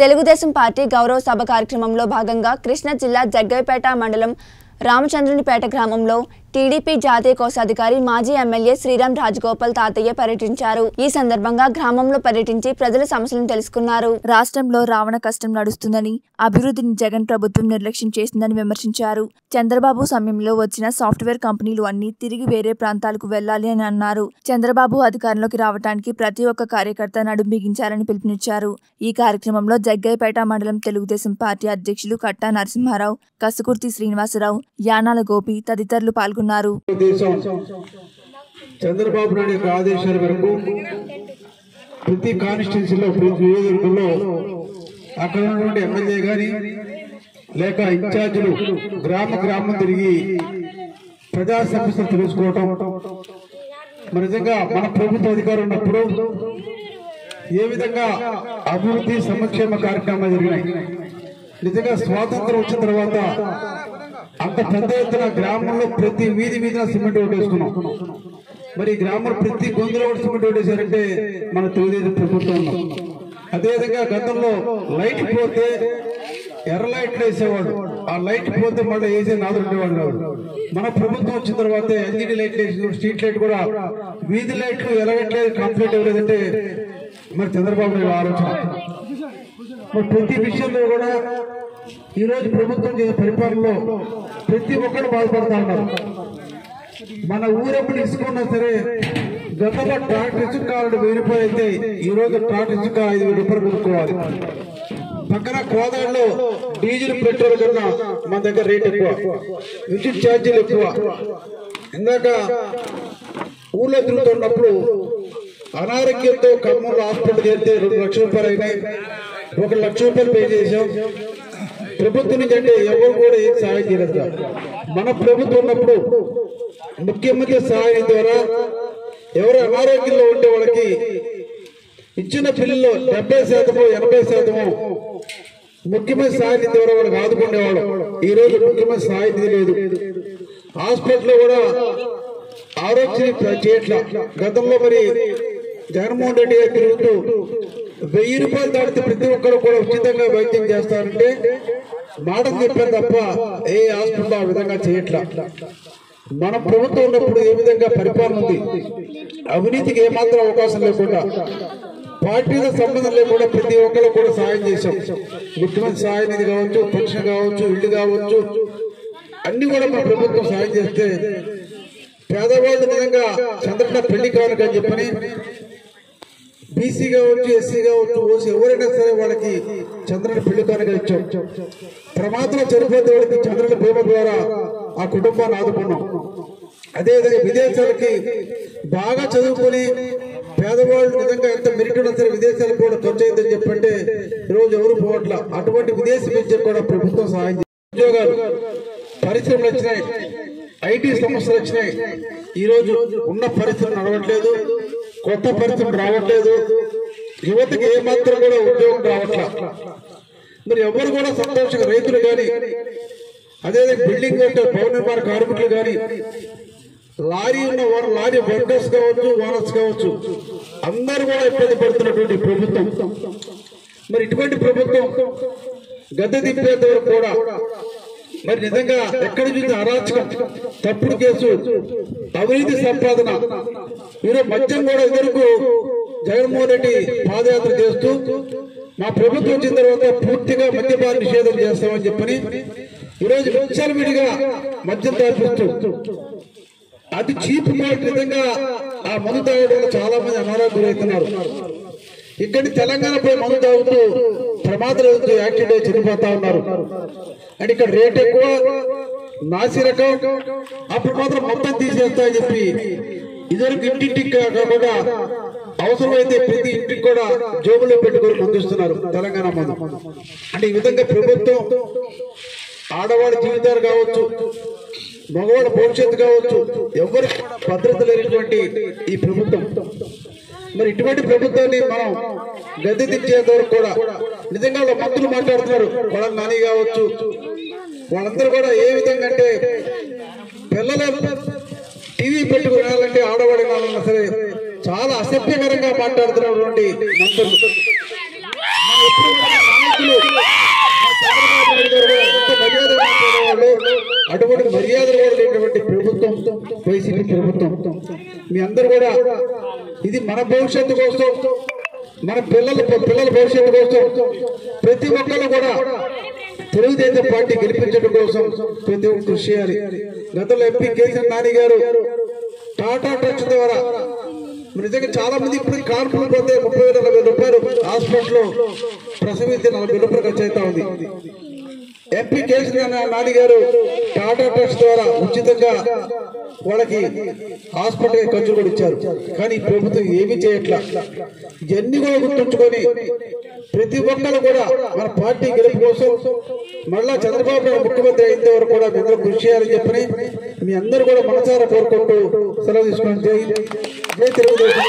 Telugu Desam party गौरव सभा कार्यक्रमंलो भागंगा कृष्णा जिल्ला जग्गपेट मंडलं रामचंद्रनीपेट ग्रामंलो TDP जातीय कोषाधिकारी माजी एम्मेल्ये श्रीराम राज्गोपाल तातయ్య పర్యటించారు। ఈ సందర్భంగా గ్రామంలో పర్యటించి ప్రజల సమస్యలను తెలుసుకున్నారు। రాష్ట్రంలో రావణ కష్టం నడుస్తుందని అభివృద్ధిని జగన్ ప్రభుత్వం నిర్లక్ష్యం చేస్తుందని విమర్శించారు। చంద్రబాబు సమయంలో వచ్చిన సాఫ్ట్‌వేర్ కంపెనీలు అన్ని తిరిగి వేరే ప్రాంతాలకు వెళ్ళాలి అని అన్నారు। చంద్రబాబు అధికారంలోకి రావడానికి ప్రతి ఒక్క కార్యకర్త నడుం బిగించాలని పిలుపునిచ్చారు। ఈ కార్యక్రమంలో జగ్గయ్యపేట మండలం తెలుగుదేశం పార్టీ అధ్యక్షులు కట్టా నరసింహారావు, कसगुर्ति श्रीनिवासरावु, యానాల గోపి తదితరులు పాల్గొన్నారు। चंद्रबाबु नायडू का आदेश मेरे प्रति काट्यूसी प्रति निज्ञे एम इंचार्ज ग्राम ग्राम तिगी प्रजा समस्या मैं निजा मन प्रभुत्व अधिकार अभिवृद्धि संक्षेम कार्यक्रम जरिए निजा स्वातंत्र वर्वा अंत एन ग्राम प्रति वीधि वीधि सिमेंट मरी ग्राम प्रति गोंद सिमेंट मन तेलुगु प्रभुत्वं अदे विधंगा गतंलो लाइट पोते एर्र लाइट वेसेवाडु आ लाइट पोते मल्ल वेसे नादुंडेवाडु मन प्रभुत्वं वच्चिन तर्वाते एलईडी लाइट स्ट्रीट लाइट कूडा वीधि लाइट एलईडी कंप्लीट अवलेदंटे मैं चंद्रबाबु नायडू आलोचन मैं प्रति विषयंलो कूडा ఈ రోజు ప్రభుత్వం చేసే పరిపాలనలో ప్రతి ఒక్కరు బాధపడతా ఉన్నారు। మన ఊరేప్పుడు ఇసుకున్నా సరే గతంలో ట్రాక్టర్ ఇసుకాలు వేరిపోయి అయితే ఈ రోజు ట్రాక్టర్ ఇసుక 5000 రూపాయలు కొనుక్కోవాలి। పక్కన కోదాడలో డీజిల్ పెట్రోల్ కన్నా మన దగ్గర రేట్ ఎక్కువ, విద్యుత్ ఛార్జీలు ఎక్కువ। ఇందాక ఊర్లో తిరుగుతున్నప్పుడు అనారోగ్యంతో కమ్మూరు హాస్పిటల్ చేరితే 2 లక్షల రూపాయలు అయినాయి। 1 లక్ష రూపాయలు పే చేశాం। ప్రభుత్వం అంటే ఎవరు కూడా ఏం సహాయం చేయలేదు। మన ప్రభుత్వం ఉన్నప్పుడు ముఖ్యమంత్రి సహాయం ద్వారా ఎవరు అనారోగ్యంలో ఉంటే వాళ్ళకి ఇచ్చిన బిల్లులో 70% 80% ముఖ్యమంత్రి సహాయం ద్వారా వాళ్ళకి ఆదుకునేవాళ్ళు। ఈ రోజు ముఖ్యమంత్రి సహాయం లేదు। హాస్పిటల్లో కూడా ఆరోగ్యం చేయట్ల। గతంలో మరి జగన్ మోహన్ రెడ్డి గారు తిరుగుతూ 1000 రూపాయలు దాటితే ప్రతి ఒక్కరు కూడా ఉచితంగా వైద్యం చేస్తారంటే మాట చెప్పారు తప్ప ఏ హాస్పిటల్ ఆ విధంగా చేయట్ల। మన ప్రభుత్వం ఉన్నప్పుడు ఏ విధంగా పరిపాలన ఉంది, అవినీతికి ఏమాత్రం అవకాశం లేకుండా పార్టీల సంబంధం లేకుండా ప్రతి ఒక్కరు కూడా సహాయం చేశాం। ముఖ్యమంత్రి సహాయ నిధి కావచ్చు, పెన్షన్ కావచ్చు, ఇల్లు కావచ్చు, అన్ని కూడా మన ప్రభుత్వం సహాయం చేస్తే పేదవాళ్ళు నిజంగా చంద్రబాబు పెళ్లి కావాలని చెప్పని బీసీ కావచ్చు, ఎస్సీ కావచ్చు, ఓసీ ఎవరైనా సరే వాళ్ళకి చంద్రుని పెళ్లి కానుక ఇచ్చాం। ప్రమాదంలో చనిపోతే వాళ్ళకి చంద్రుని భీమా ద్వారా ఆ కుటుంబాన్ని ఆదుకున్నాం। అదేవిధంగా విదేశాలకి బాగా చదువుకొని పేదవాళ్ళు నిజంగా ఎంత మెరిట్ ఉన్నా సరే విదేశాలకు కూడా ఖర్చు అయిందని చెప్పంటే ఈరోజు ఎవరు పోవట్ల। అటువంటి విదేశీ విద్యకు కూడా ప్రభుత్వం సహాయం చేస్తుంది। ఉద్యోగాలు, పరిశ్రమలు వచ్చినాయి, ఐటీ సంస్థలు వచ్చినాయి। ఈరోజు ఉన్న పరిస్థితులు నడవట్లేదు, కొత్త పరిస్థితులు రావట్లేదు, యువతకి ఏమాత్రం కూడా ఉద్యోగం రావట్లేదు। మరి ఎవరు కూడా సంతోషంగా రైతులు కానీ, అదేవిధంగా బిల్డింగ్ కట్టే భవన నిర్మాణ కార్మికులు కానీ, లారీ ఉన్న వారు, లారీ వర్కర్స్ కావచ్చు, ఓనర్స్ కావచ్చు, అందరూ కూడా ఇబ్బంది పడుతున్నటువంటి ప్రభుత్వం। మరి ఇటువంటి ప్రభుత్వం గద్దె దింపేంత వరకు కూడా మరి నిజంగా ఎక్కడ చూసిన అరాచకం, తప్పుడు కేసు, అవినీతి సంపాదన। మీరు మధ్యం కూడా ఇద్దరుకు జగన్మోహన్ రెడ్డి పాదయాత్ర చేస్తూ మా ప్రభుత్వం వచ్చిన తర్వాత పూర్తిగా మద్యపాన నిషేధం చేస్తామని చెప్పని ఈరోజు విశాల విడిగా మద్యం తాపిస్తూ అతి చీప్ రేట్ విధంగా ఆ మందు తాగడం వల్ల చాలా మంది అనారోగ్యం అవుతున్నారు। ఇక్కడి తెలంగాణపై మందు తాగుతూ ప్రమాదాలు యాక్సిడెంట్ అయి చనిపోతా ఉన్నారు। అండ్ ఇక్కడ రేట్ ఎక్కువ, నాసి రకం, అప్పుడు మాత్రం మొత్తం తీసేస్తాయని చెప్పి ఇదివరకు ఇంటింటికి కాకుండా అవసరమైతే ప్రతి ఇంటికి కూడా జోబులో పెట్టుకొని ముందుస్తున్నారు తెలంగాణ మందు। అంటే ఈ విధంగా ప్రభుత్వం ఆడవాళ్ళ జీవితాలు కావచ్చు, మగవాళ్ళ భవిష్యత్తు కావచ్చు, ఎవరి భద్రత లేనటువంటి ఈ ప్రభుత్వం। మరి ఇటువంటి ప్రభుత్వాన్ని మనం గద్దె దించేంత వరకు కూడా నిజంగా మంత్రులు మాట్లాడుతున్నారు, వాళ్ళ నాని కావచ్చు, వాళ్ళందరూ కూడా ఏ విధంగా అంటే పిల్లలు టీవీ పెట్టుకుని వినాలంటే ఆడవాడి వినాలన్నా సరే చాలా అసభ్యకరంగా మాట్లాడుతున్నటువంటి మంత్రులు అటువంటి మర్యాద లేనటువంటి ప్రభుత్వం వైసీపీ ప్రభుత్వం మీ అందరూ కూడా ఇది మన భవిష్యత్తు కోసం మన పిల్లల భవిష్యత్తు కోసం ప్రతి ఒక్కరు కూడా తెలుగు దేశం పార్టీ గెలిపించడం కోసం ప్రతి ఒక్కరు కృషి చేయాలి। గతంలో ఎంపీ కేసన్ నాని గారు టాటా ట్రస్ట్ ద్వారా నిజంగా చాలా మంది ఇప్పుడు కార్పొరేట్ పోతే 30,000-40,000 రూపాయలు హాస్పిటల్లో ప్రసవిస్తే 40,000 రూపాయలు ఖర్చు అవుతా ఉంది। ఎంపీ కేసీఆర్ నాని గారు టాటా ట్రస్ట్ ద్వారా ఉచితంగా వాళ్ళకి హాస్పిటల్ ఖర్చులు కూడా ఇచ్చారు। కానీ ప్రభుత్వం ఏమీ చేయట్లా। ఇవన్నీ కూడా గుర్తుంచుకొని ప్రతి ఒక్కరు కూడా మన పార్టీ గెలుపు కోసం మళ్ళా చంద్రబాబు నాయుడు ముఖ్యమంత్రి అయిన వరకు కూడా అందరూ కృషి చేయాలని చెప్పని మీ అందరూ కూడా మనసారా కోరుకుంటూ సెలవు తీసుకుని జై తెలుగుదేశం।